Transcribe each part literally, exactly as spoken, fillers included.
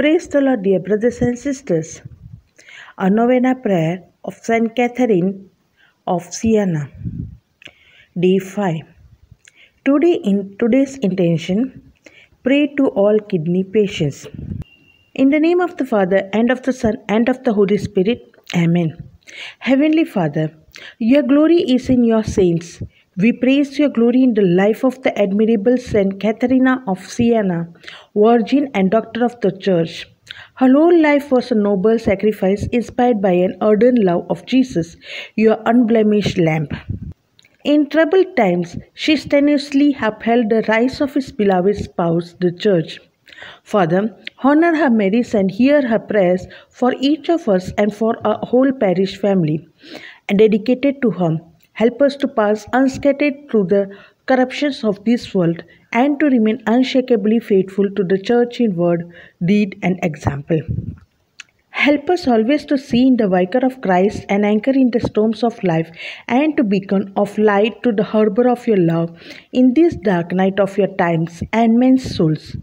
Praise the Lord, dear brothers and sisters. A Novena prayer of Saint Catherine of Siena. Day five. Today, in today's intention, pray to all kidney patients. In the name of the Father, and of the Son, and of the Holy Spirit. Amen. Heavenly Father, your glory is in your saints. We praise your glory in the life of the admirable Saint Catherine of Siena, Virgin and Doctor of the Church. Her whole life was a noble sacrifice inspired by an ardent love of Jesus, your unblemished lamb. In troubled times, she strenuously upheld the rights of his beloved spouse, the Church. Father, honor her merits and hear her prayers for each of us and for our whole parish family, and dedicated to her. Help us to pass unscathed through the corruptions of this world and to remain unshakably faithful to the Church in word, deed, and example. Help us always to see in the vicar of Christ an anchor in the storms of life and to beacon of light to the harbor of your love in this dark night of your times and men's souls.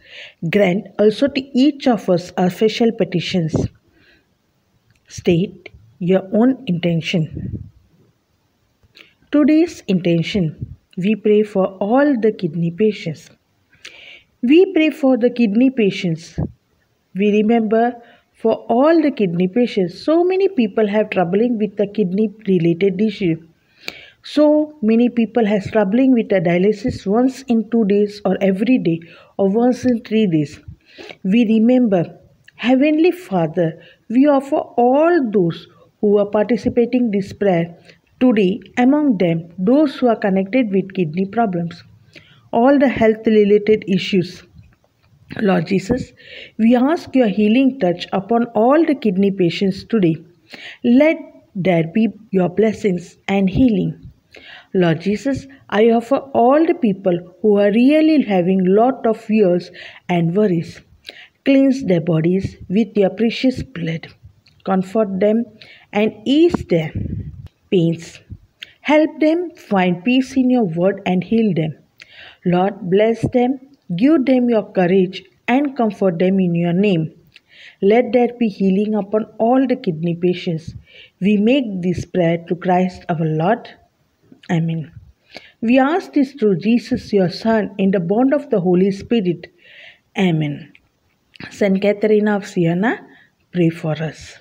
Grant also to each of us our special petitions. State your own intention. Today's intention. We pray for all the kidney patients. We pray for the kidney patients. We remember for all the kidney patients. So many people have troubling with the kidney related issue. So many people have troubling with the dialysis once in two days or every day or once in three days. We remember, Heavenly Father, we offer all those who are participating this prayer today, among them those who are connected with kidney problems, all the health related issues. Lord Jesus, we ask your healing touch upon all the kidney patients today. Let there be your blessings and healing. Lord Jesus, I offer all the people who are really having lot of fears and worries. Cleanse their bodies with your precious blood. Comfort them and ease their pains. Help them find peace in your word and heal them. Lord, bless them. Give them your courage and comfort them in your name. Let there be healing upon all the kidney patients. We make this prayer to Christ our Lord. Amen. We ask this through Jesus your Son in the bond of the Holy Spirit. Amen. Saint Catherine of Siena, pray for us.